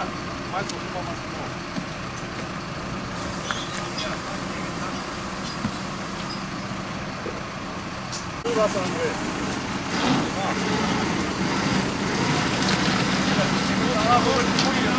Wasser